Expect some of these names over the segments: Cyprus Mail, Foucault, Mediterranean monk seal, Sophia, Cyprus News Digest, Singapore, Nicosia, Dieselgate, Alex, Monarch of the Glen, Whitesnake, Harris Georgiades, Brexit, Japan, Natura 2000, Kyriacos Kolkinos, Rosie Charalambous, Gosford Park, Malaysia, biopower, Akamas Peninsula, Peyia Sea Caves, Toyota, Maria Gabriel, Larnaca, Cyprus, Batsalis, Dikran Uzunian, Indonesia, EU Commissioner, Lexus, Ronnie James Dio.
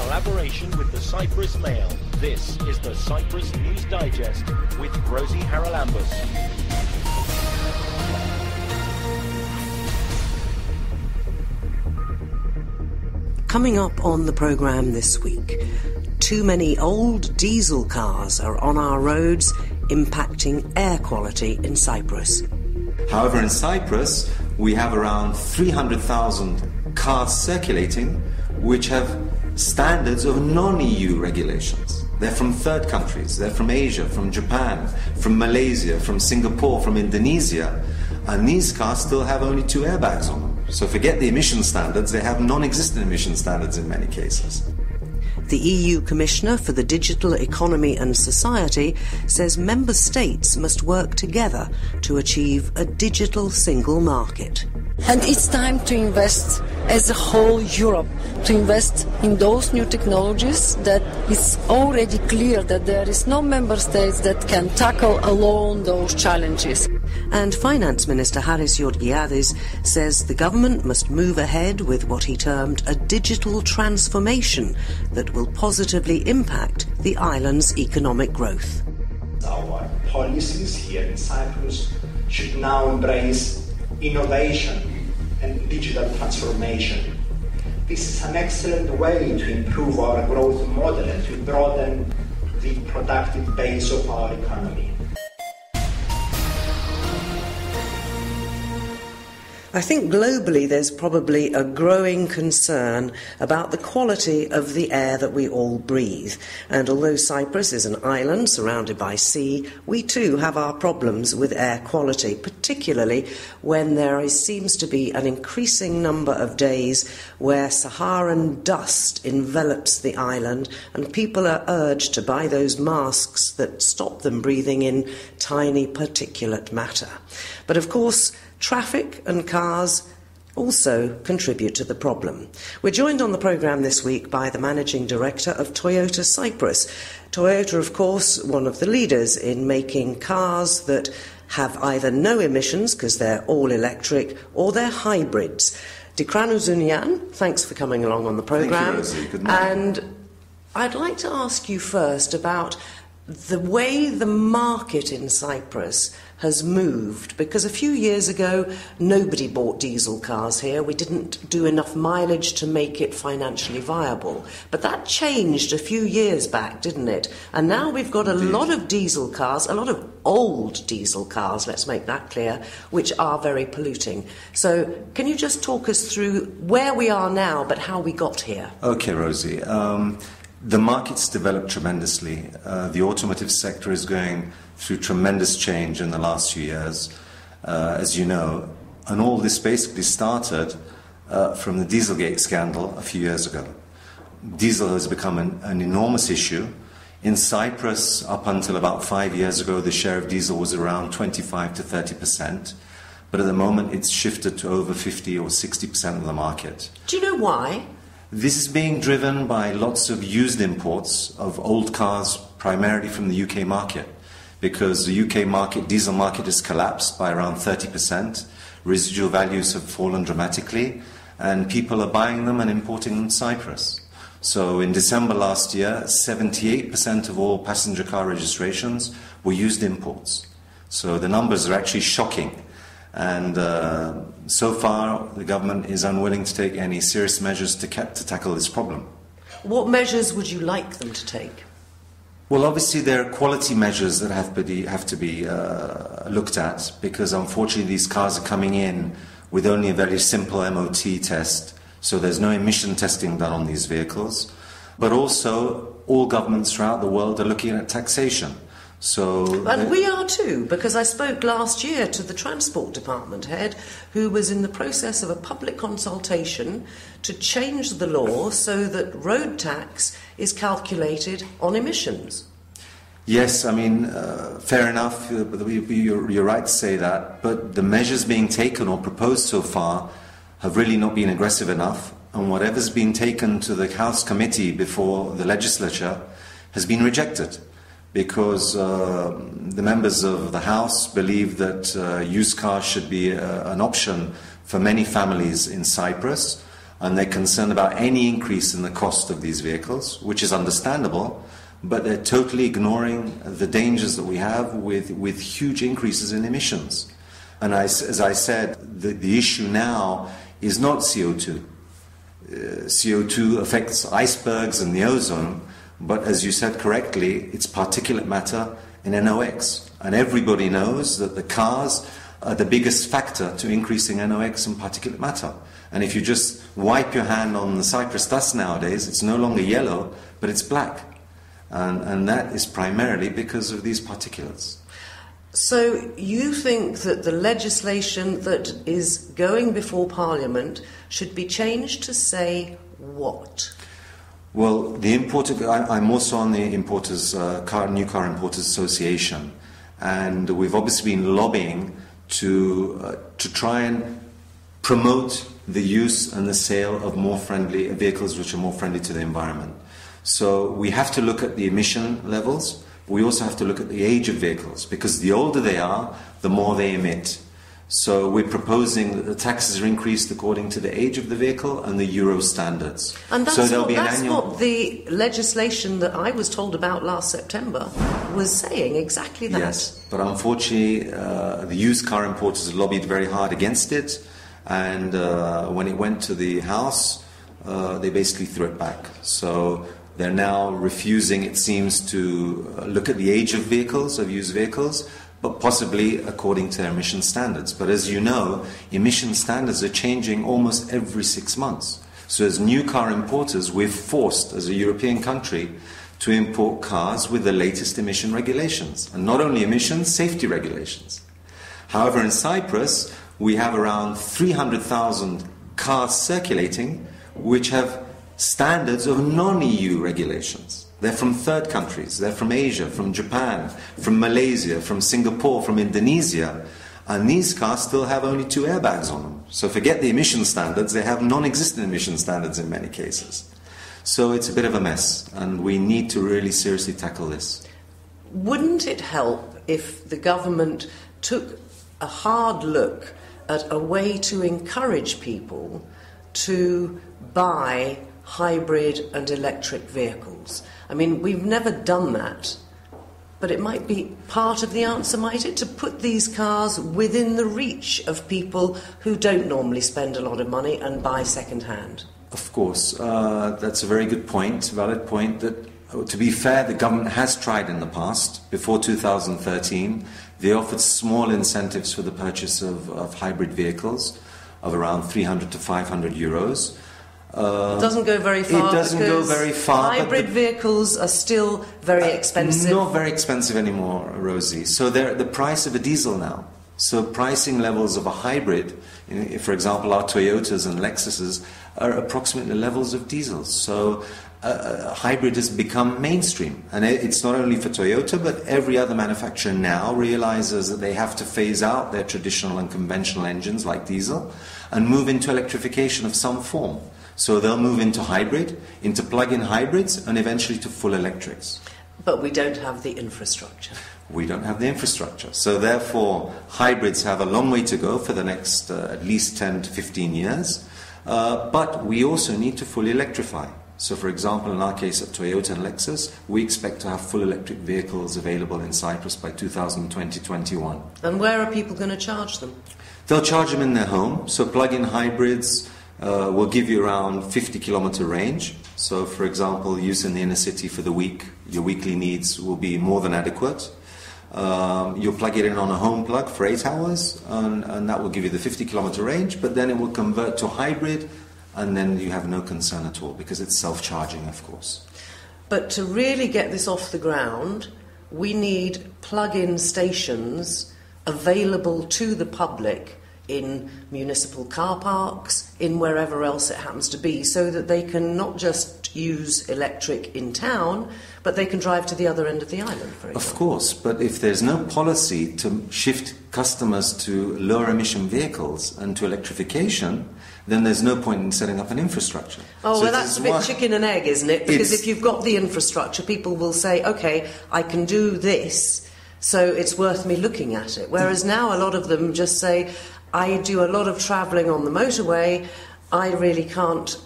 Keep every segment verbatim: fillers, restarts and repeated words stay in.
collaboration with the Cyprus Mail. This is the Cyprus News Digest with Rosie Charalambous. Coming up on the programme this week, too many old diesel cars are on our roads, impacting air quality in Cyprus. However, in Cyprus, we have around three hundred thousand cars circulating, which have standards of non-E U regulations. They're from third countries, they're from Asia, from Japan, from Malaysia, from Singapore, from Indonesia, and these cars still have only two airbags on them. So forget the emission standards, they have non-existent emission standards in many cases. The E U Commissioner for the Digital Economy and Society says member states must work together to achieve a digital single market. And it's time to invest as a whole Europe, to invest in those new technologies that it's already clear that there is no member states that can tackle alone those challenges. And Finance Minister Harris Georgiades says the government must move ahead with what he termed a digital transformation that will positively impact the island's economic growth. Our policies here in Cyprus should now embrace innovation and digital transformation. This is an excellent way to improve our growth model and to broaden the productive base of our economy. I think globally there's probably a growing concern about the quality of the air that we all breathe. And although Cyprus is an island surrounded by sea, we too have our problems with air quality, particularly when there is, seems to be an increasing number of days where Saharan dust envelops the island and people are urged to buy those masks that stop them breathing in tiny particulate matter. But of course, traffic and cars also contribute to the problem. We're joined on the programme this week by the Managing Director of Toyota Cyprus. Toyota, of course, one of the leaders in making cars that have either no emissions because they're all electric or they're hybrids. Dikran Uzunian, thanks for coming along on the programme. Thank you, Rosie. Good morning. And I'd like to ask you first about the way the market in Cyprus has moved, because a few years ago nobody bought diesel cars here. We didn't do enough mileage to make it financially viable. But that changed a few years back, didn't it? And now we've got a lot of diesel cars, a lot of old diesel cars, let's make that clear, which are very polluting. So can you just talk us through where we are now but how we got here? Okay, Rosie. Um... The market's developed tremendously. Uh, the automotive sector is going through tremendous change in the last few years, uh, as you know. And all this basically started uh, from the Dieselgate scandal a few years ago. Diesel has become an, an enormous issue. In Cyprus, up until about five years ago, the share of diesel was around twenty-five to thirty percent. But at the moment, it's shifted to over fifty or sixty percent of the market. Do you know why? This is being driven by lots of used imports of old cars, primarily from the U K market, because the U K market, diesel market, has collapsed by around thirty percent. Residual values have fallen dramatically, and people are buying them and importing them to Cyprus. So in December last year, seventy-eight percent of all passenger car registrations were used imports. So the numbers are actually shocking. And uh, so far, the government is unwilling to take any serious measures to, ca to tackle this problem. What measures would you like them to take? Well, obviously, there are quality measures that have, be, have to be uh, looked at, because unfortunately, these cars are coming in with only a very simple M O T test, so there's no emission testing done on these vehicles. But also, all governments throughout the world are looking at taxation. So and we are too, because I spoke last year to the Transport Department head who was in the process of a public consultation to change the law so that road tax is calculated on emissions. Yes, I mean, uh, fair enough, you're right to say that, but the measures being taken or proposed so far have really not been aggressive enough, and whatever's been taken to the House Committee before the legislature has been rejected, because uh, the members of the House believe that uh, used cars should be uh, an option for many families in Cyprus, and they're concerned about any increase in the cost of these vehicles, which is understandable, but they're totally ignoring the dangers that we have with, with huge increases in emissions. And I, as I said, the, the issue now is not C O two. Uh, C O two affects icebergs and the ozone, but as you said correctly, it's particulate matter and N O X. And everybody knows that the cars are the biggest factor to increasing N O X and particulate matter. And if you just wipe your hand on the Cyprus dust nowadays, it's no longer yellow, but it's black. And, and that is primarily because of these particulates. So you think that the legislation that is going before Parliament should be changed to say what? Well, the importer, I, I'm also on the importers, uh, car, New Car Importers Association, and we've obviously been lobbying to, uh, to try and promote the use and the sale of more friendly vehicles which are more friendly to the environment. So we have to look at the emission levels. We also have to look at the age of vehicles, because the older they are, the more they emit. So we're proposing that the taxes are increased according to the age of the vehicle and the Euro standards. And that's, so there'll not, be an that's annual... not the legislation that I was told about last September was saying exactly that. Yes, but unfortunately uh, the used car importers lobbied very hard against it, and uh, when it went to the House, uh, they basically threw it back. So they're now refusing, it seems, to look at the age of vehicles, of used vehicles, but possibly according to their emission standards. But as you know, emission standards are changing almost every six months. So as new car importers, we're forced, as a European country, to import cars with the latest emission regulations. And not only emissions, safety regulations. However, in Cyprus, we have around three hundred thousand cars circulating, which have standards of non-E U regulations. They're from third countries, they're from Asia, from Japan, from Malaysia, from Singapore, from Indonesia, and these cars still have only two airbags on them. So forget the emission standards, they have non-existent emission standards in many cases. So it's a bit of a mess, and we need to really seriously tackle this. Wouldn't it help if the government took a hard look at a way to encourage people to buy hybrid and electric vehicles? I mean, we've never done that, but it might be part of the answer, might it, to put these cars within the reach of people who don't normally spend a lot of money and buy second-hand? Of course. Uh, that's a very good point, valid point, that, to be fair, the government has tried in the past. Before two thousand thirteen, they offered small incentives for the purchase of, of hybrid vehicles of around three hundred to five hundred euros. Uh, it doesn't go very far. It doesn't go very far. Hybrid the, vehicles are still very uh, expensive. Not very expensive anymore, Rosie. So they're at the price of a diesel now. So pricing levels of a hybrid, for example, our Toyotas and Lexuses, are approximately levels of diesels. So uh, hybrid has become mainstream, and it's not only for Toyota, but every other manufacturer now realizes that they have to phase out their traditional and conventional engines like diesel and move into electrification of some form. So they'll move into hybrid, into plug-in hybrids, and eventually to full electrics. But we don't have the infrastructure. We don't have the infrastructure. So therefore, hybrids have a long way to go for the next uh, at least ten to fifteen years. Uh, but we also need to fully electrify. So for example, in our case at Toyota and Lexus, we expect to have full electric vehicles available in Cyprus by two thousand twenty to twenty-one. And where are people going to charge them? They'll charge them in their home. So plug-in hybrids Uh, will give you around fifty kilometer range. So for example, use in the inner city for the week, your weekly needs will be more than adequate. Um, you'll plug it in on a home plug for eight hours and, and that will give you the fifty kilometer range, but then it will convert to hybrid and then you have no concern at all because it's self-charging, of course. But to really get this off the ground, we need plug-in stations available to the public in municipal car parks, in wherever else it happens to be, so that they can not just use electric in town, but they can drive to the other end of the island, for example. Of course, but if there's no policy to shift customers to lower emission vehicles and to electrification, then there's no point in setting up an infrastructure. Oh, so well, that's a bit chicken and egg, isn't it? Because if you've got the infrastructure, people will say, okay, I can do this, so it's worth me looking at it. Whereas now a lot of them just say, I do a lot of travelling on the motorway I really can't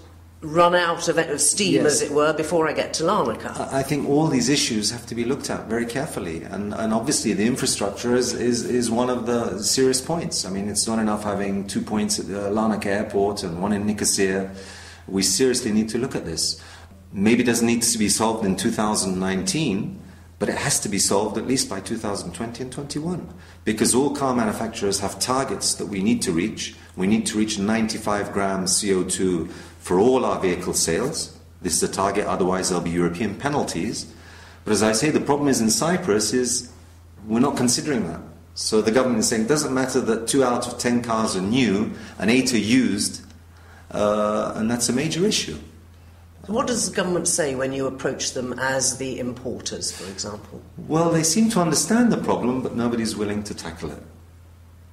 run out of, of steam, yes, as it were, before I get to Larnaca. I think all these issues have to be looked at very carefully, and, and obviously the infrastructure is, is, is one of the serious points. I mean, it's not enough having two points at the Larnaca airport and one in Nicosia. We seriously need to look at this. Maybe it doesn't need to be solved in two thousand nineteen, but it has to be solved at least by two thousand twenty and twenty-one, because all car manufacturers have targets that we need to reach. We need to reach ninety-five grams C O two for all our vehicle sales. This is a target, otherwise there'll be European penalties. But as I say, the problem is in Cyprus is we're not considering that. So the government is saying it doesn't matter that two out of ten cars are new and eight are used, uh, and that's a major issue. What does the government say when you approach them as the importers, for example? Well, they seem to understand the problem, but nobody's willing to tackle it.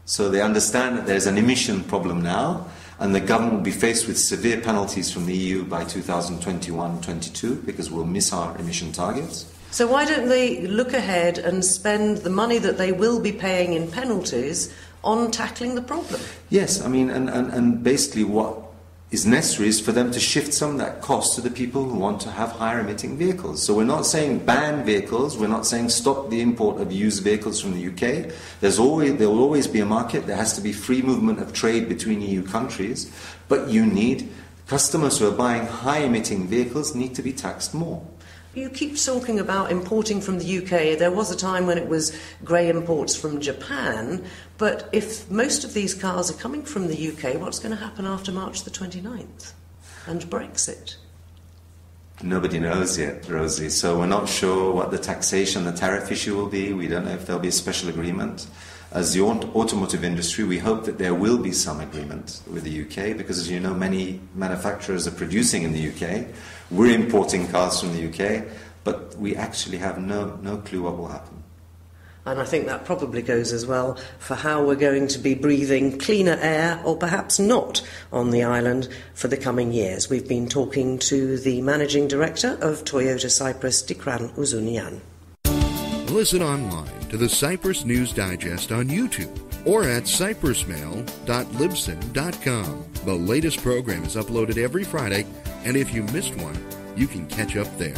So they understand that there's an emission problem now, and the government will be faced with severe penalties from the E U by two thousand twenty-one twenty-two, because we'll miss our emission targets. So why don't they look ahead and spend the money that they will be paying in penalties on tackling the problem? Yes, I mean, and, and, and basically what is necessary is for them to shift some of that cost to the people who want to have higher emitting vehicles. So we're not saying ban vehicles, we're not saying stop the import of used vehicles from the U K. There's always, there will always be a market, there has to be free movement of trade between E U countries, but you need, customers who are buying high emitting vehicles need to be taxed more. You keep talking about importing from the U K. There was a time when it was grey imports from Japan, but if most of these cars are coming from the U K, what's going to happen after March the twenty-ninth and Brexit? Nobody knows yet, Rosie, so we're not sure what the taxation, the tariff issue will be. We don't know if there'll be a special agreement. As the automotive industry, we hope that there will be some agreement with the U K, because as you know, many manufacturers are producing in the U K. We're importing cars from the U K, but we actually have no, no clue what will happen. And I think that probably goes as well for how we're going to be breathing cleaner air, or perhaps not, on the island for the coming years. We've been talking to the Managing Director of Toyota Cyprus, Dikran Uzunian. Listen online to the Cyprus News Digest on YouTube or at cyprus mail dot libsyn dot com. The latest program is uploaded every Friday, and if you missed one, you can catch up there.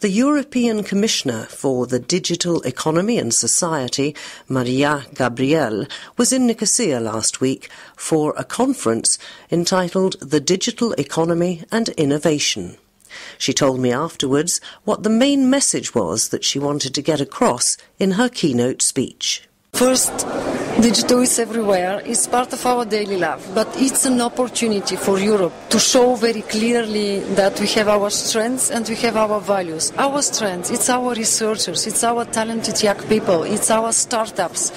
The European Commissioner for the Digital Economy and Society, Maria Gabriel, was in Nicosia last week for a conference entitled The Digital Economy and Innovation. She told me afterwards what the main message was that she wanted to get across in her keynote speech. First, digital is everywhere. It's part of our daily life, but it's an opportunity for Europe to show very clearly that we have our strengths and we have our values. Our strengths, it's our researchers, it's our talented young people, it's our startups.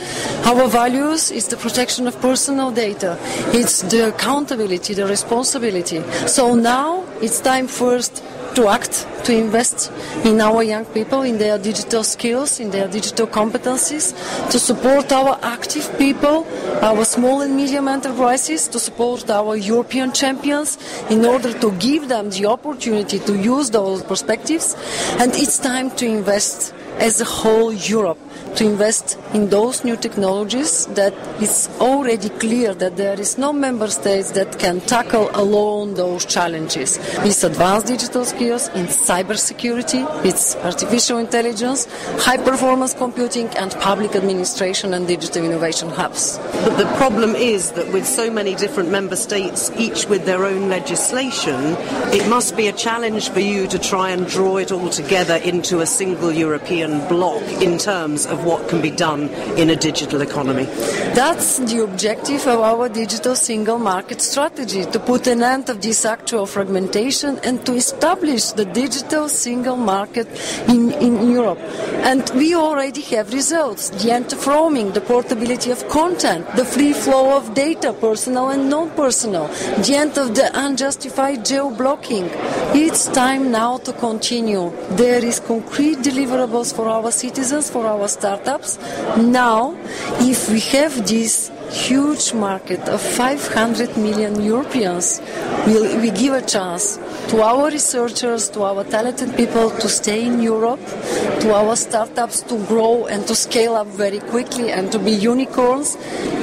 Our values is the protection of personal data, it's the accountability, the responsibility. So now it's time first to act, to invest in our young people, in their digital skills, in their digital competencies, to support our active people, our small and medium enterprises, to support our European champions in order to give them the opportunity to use those perspectives. And it's time to invest as a whole Europe, to invest in those new technologies that it's already clear that there is no member states that can tackle alone those challenges. It's advanced digital skills, it's cybersecurity, it's artificial intelligence, high-performance computing and public administration and digital innovation hubs. But the problem is that with so many different member states, each with their own legislation, it must be a challenge for you to try and draw it all together into a single European block in terms of what can be done in a digital economy. That's the objective of our digital single market strategy, to put an end to this actual fragmentation and to establish the digital single market in, in Europe. And we already have results. The end of roaming, the portability of content, the free flow of data, personal and non-personal, the end of the unjustified geo-blocking. It's time now to continue. There is concrete deliverables for our citizens, for our startups. Now, if we have this huge market of five hundred million Europeans, we'll, we give a chance to our researchers, to our talented people to stay in Europe, to our startups to grow and to scale up very quickly and to be unicorns,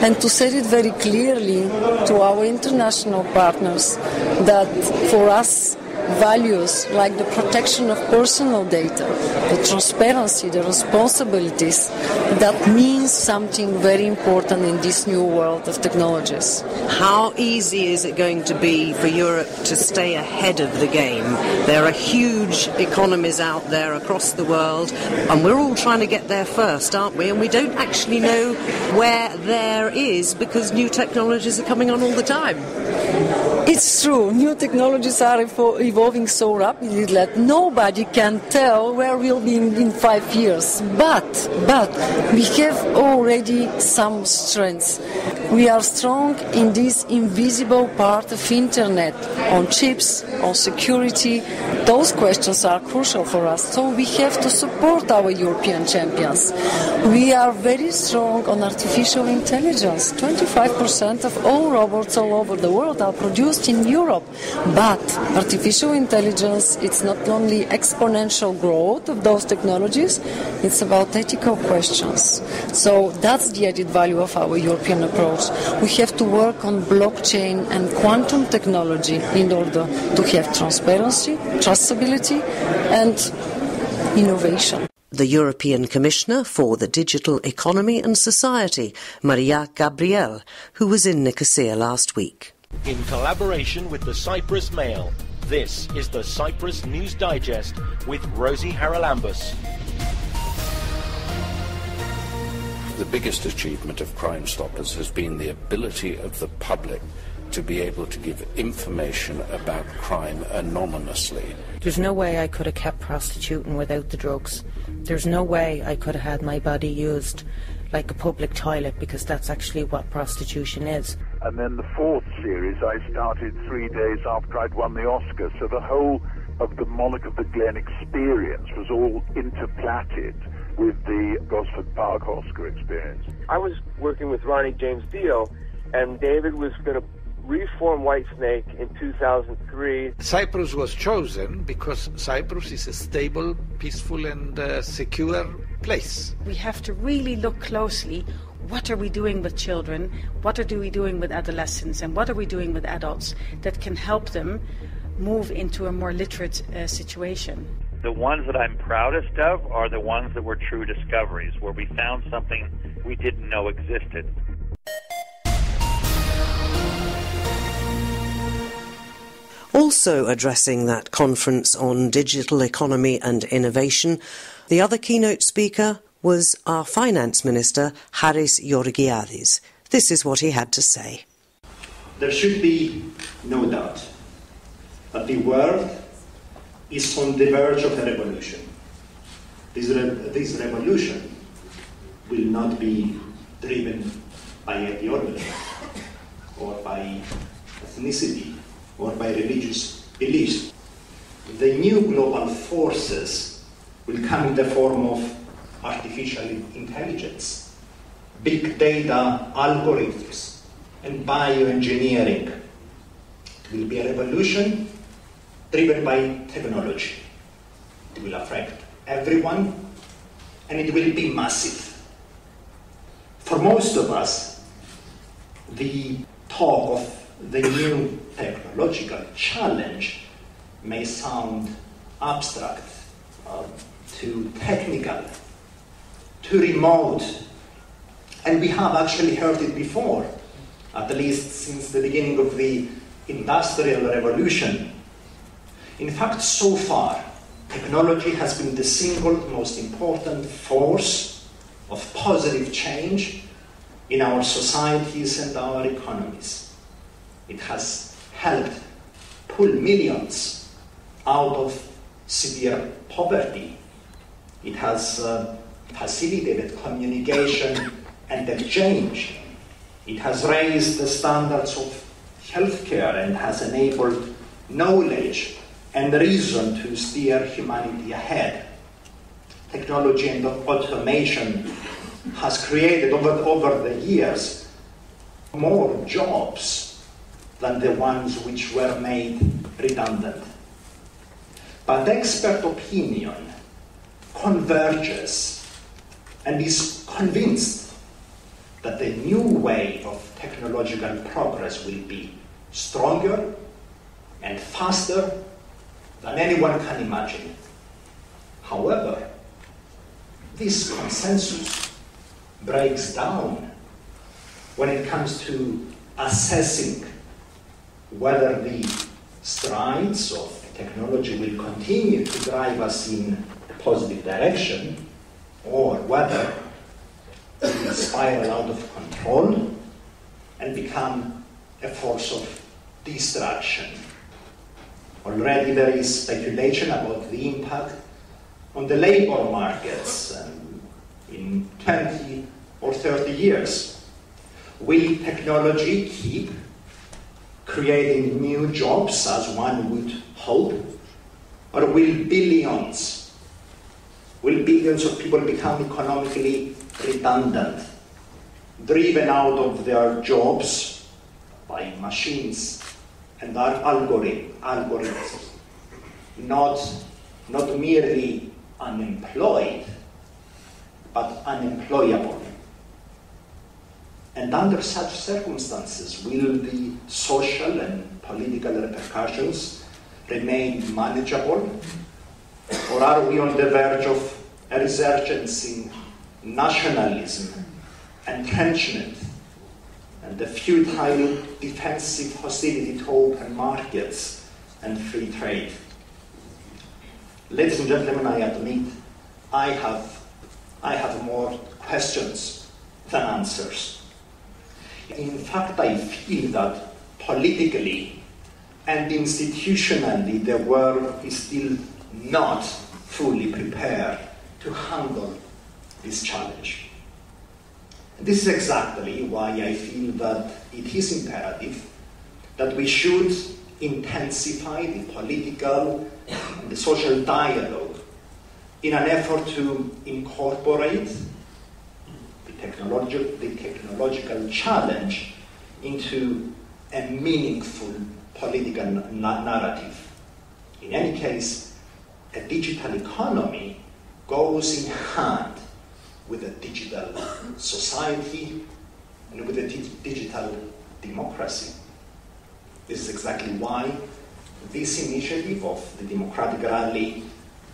and to say it very clearly to our international partners that for us values like the protection of personal data, the transparency, the responsibilities, that means something very important in this new world of technologies. How easy is it going to be for Europe to stay ahead of the game? There are huge economies out there across the world, and we're all trying to get there first, aren't we? And we don't actually know where there is because new technologies are coming on all the time. It's true, new technologies are evolving. evolving so rapidly that nobody can tell where we'll be in, in five years. But, but, we have already some strengths. We are strong in this invisible part of internet, on chips, on security. Those questions are crucial for us, so we have to support our European champions. We are very strong on artificial intelligence. twenty-five percent of all robots all over the world are produced in Europe, but artificial Artificial intelligence, it's not only exponential growth of those technologies, it's about ethical questions. So that's the added value of our European approach. We have to work on blockchain and quantum technology in order to have transparency, trustability and innovation. The European Commissioner for the Digital Economy and Society, Maria Gabriel, who was in Nicosia last week. In collaboration with the Cyprus Mail, this is the Cyprus News Digest with Rosie Charalambous. The biggest achievement of Crime Stoppers has been the ability of the public to be able to give information about crime anonymously. There's no way I could have kept prostituting without the drugs. There's no way I could have had my body used like a public toilet, because that's actually what prostitution is. And then the fourth series I started three days after I'd won the Oscar, so the whole of the Monarch of the Glen experience was all interplatted with the Gosford Park Oscar experience. I was working with Ronnie James Dio, and David was going to reform Whitesnake in two thousand three. Cyprus was chosen because Cyprus is a stable, peaceful and uh, secure place. We have to really look closely. What are we doing with children? What are we doing with adolescents? And what are we doing with adults that can help them move into a more literate uh, situation? The ones that I'm proudest of are the ones that were true discoveries, where we found something we didn't know existed. Also addressing that conference on digital economy and innovation, the other keynote speaker was our Finance Minister, Harris Georgiades. This is what he had to say. There should be no doubt that the world is on the verge of a revolution. This, re this revolution will not be driven by ideology or by ethnicity or by religious beliefs. The new global forces will come in the form of artificial intelligence, big data algorithms, and bioengineering. It will be a revolution driven by technology. It will affect everyone, and it will be massive. For most of us, the talk of the new technological challenge may sound abstract, uh, too technical, too remote, and we have actually heard it before, at least since the beginning of the Industrial Revolution. In fact, so far, technology has been the single most important force of positive change in our societies and our economies. It has helped pull millions out of severe poverty. It has uh, facilitated communication and exchange. It has raised the standards of healthcare and has enabled knowledge and reason to steer humanity ahead. Technology and automation has created over, over the years more jobs than the ones which were made redundant but expert opinion converges and is convinced that the new way of technological progress will be stronger and faster than anyone can imagine. However, this consensus breaks down when it comes to assessing whether the strides of technology will continue to drive us in a positive direction, or whether we spiral out of control and become a force of destruction. Already there is speculation about the impact on the labor markets um, in twenty or thirty years. Will technology keep creating new jobs as one would hope? Or will billions, will billions of people become economically redundant, driven out of their jobs by machines and our algorithm, algorithms, not, not merely unemployed, but unemployable? And under such circumstances, will the social and political repercussions remain manageable? Or are we on the verge of a resurgence in nationalism, entrenchment, and the futile defensive hostility to open markets and free trade? Ladies and gentlemen, I admit I have, I have more questions than answers. In fact, I feel that politically and institutionally the world is still not fully prepared to handle this challenge. This is exactly why I feel that it is imperative that we should intensify the political and the social dialogue in an effort to incorporate the technological, the technological challenge into a meaningful political na narrative. In any case, a digital economy goes in hand with a digital society and with a digital democracy. This is exactly why this initiative of the Democratic Rally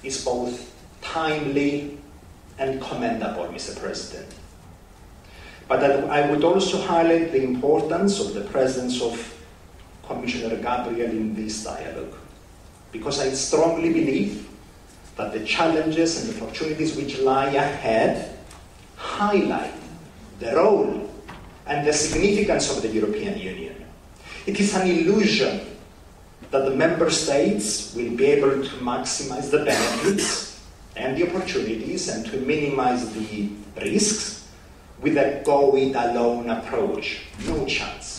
is both timely and commendable, Mister President. But I would also highlight the importance of the presence of Commissioner Gabriel in this dialogue, because I strongly believe that the challenges and opportunities which lie ahead highlight the role and the significance of the European Union. It is an illusion that the member states will be able to maximize the benefits and the opportunities and to minimize the risks with a go-it-alone approach. No chance.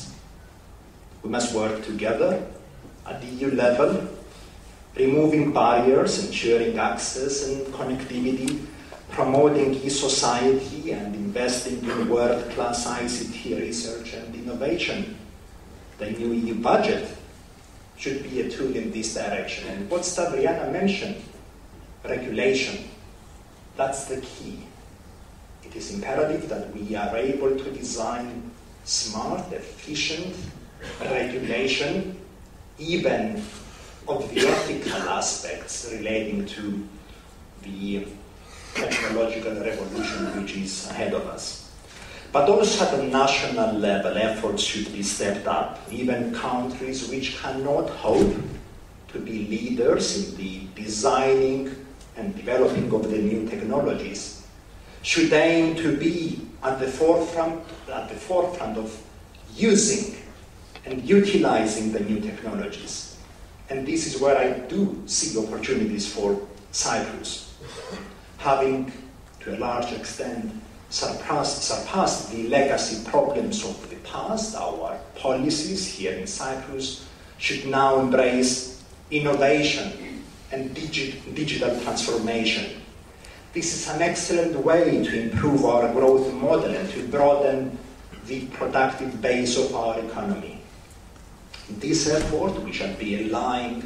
We must work together at the E U level, removing barriers, ensuring access and connectivity, promoting e-society and investing in world-class I C T research and innovation. The new E U budget should be a tool in this direction. And what Stavriana mentioned, regulation, that's the key. It is imperative that we are able to design smart, efficient regulation, even of the ethical aspects relating to the technological revolution which is ahead of us. But also at the national level, efforts should be stepped up. Even countries which cannot hope to be leaders in the designing and developing of the new technologies should aim to be at the forefront, at the forefront of using and utilizing the new technologies. And this is where I do see opportunities for Cyprus, having, to a large extent, surpassed, surpassed the legacy problems of the past. Our policies here in Cyprus should now embrace innovation and digi digital transformation. This is an excellent way to improve our growth model and to broaden the productive base of our economy. In this effort, we shall be relying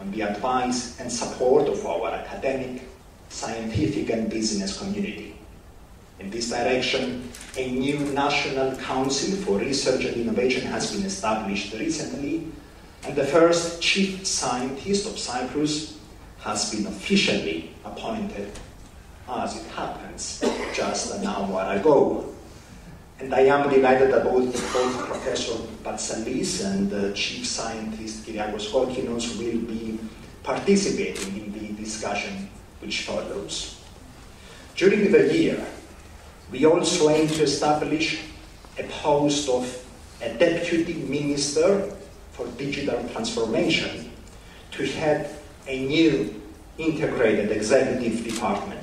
on the advice and support of our academic, scientific and business community. In this direction, a new National Council for Research and Innovation has been established recently, and the first chief scientist of Cyprus has been officially appointed, as it happens, just an hour ago. And I am delighted that both, both Professor Batsalis and uh, Chief Scientist Kyriacos Kolkinos will be participating in the discussion which follows. During the year, we also aim to establish a post of a Deputy Minister for Digital Transformation to head a new integrated executive department.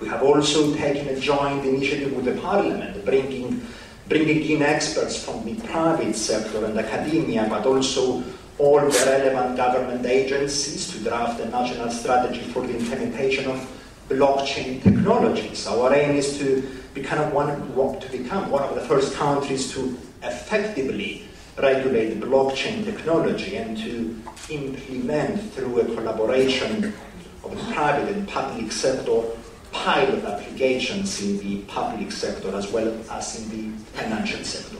We have also taken a joint initiative with the Parliament, bringing, bringing in experts from the private sector and academia, but also all the relevant government agencies to draft a national strategy for the implementation of blockchain technologies. Our aim is to become one, to become one of the first countries to effectively regulate blockchain technology and to implement, through a collaboration of the private and public sector, pilot applications in the public sector as well as in the financial sector.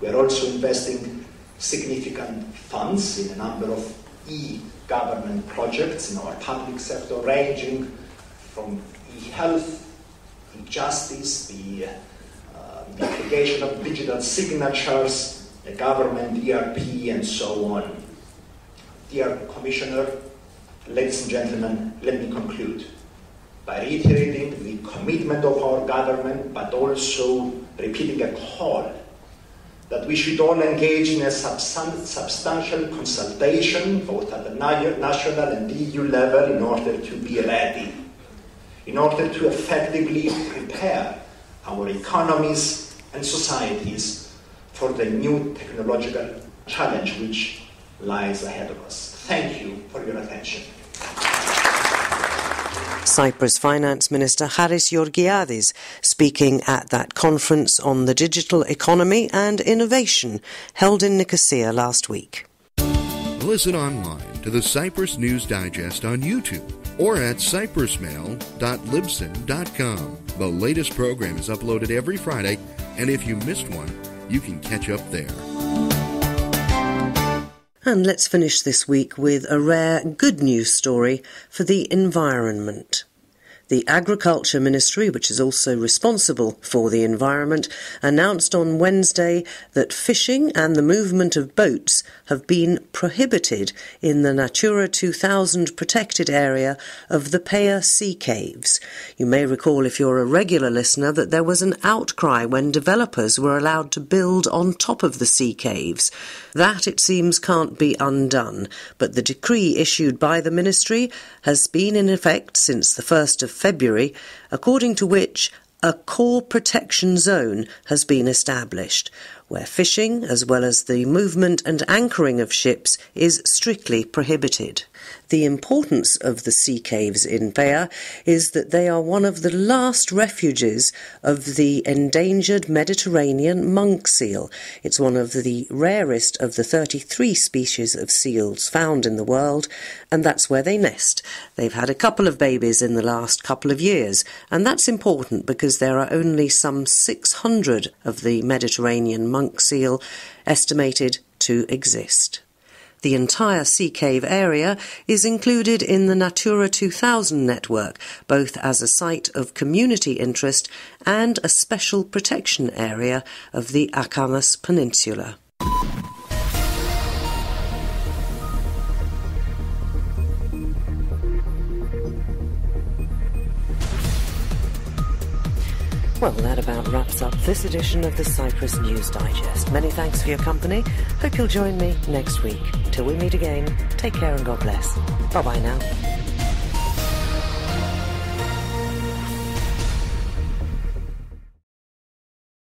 We are also investing significant funds in a number of e-government projects in our public sector, ranging from e-health, e-justice, the, uh, the application of digital signatures, the government, E R P, and so on. Dear Commissioner, ladies and gentlemen, let me conclude by reiterating the commitment of our government, but also repeating a call that we should all engage in a substantial consultation, both at the national and E U level, in order to be ready, in order to effectively prepare our economies and societies for the new technological challenge which lies ahead of us. Thank you for your attention. Cyprus Finance Minister Harris Georgiades speaking at that conference on the digital economy and innovation held in Nicosia last week. Listen online to the Cyprus News Digest on YouTube or at cyprus mail dot libsyn dot com. The latest program is uploaded every Friday, and if you missed one, you can catch up there. And let's finish this week with a rare good news story for the environment. The Agriculture Ministry, which is also responsible for the environment, announced on Wednesday that fishing and the movement of boats have been prohibited in the Natura two thousand protected area of the Peyia Sea Caves. You may recall, if you're a regular listener, that there was an outcry when developers were allowed to build on top of the sea caves. That, it seems, can't be undone, but the decree issued by the Ministry has been in effect since the first of February, according to which a core protection zone has been established, where fishing, as well as the movement and anchoring of ships, is strictly prohibited. The importance of the sea caves in Peyia is that they are one of the last refuges of the endangered Mediterranean monk seal. It's one of the rarest of the thirty-three species of seals found in the world, and that's where they nest. They've had a couple of babies in the last couple of years, and that's important because there are only some six hundred of the Mediterranean monk seal estimated to exist. The entire sea cave area is included in the Natura two thousand network, both as a site of community interest and a special protection area of the Akamas Peninsula. Well, that about wraps up this edition of the Cyprus News Digest. Many thanks for your company. Hope you'll join me next week. Till we meet again, take care and God bless. Bye-bye now.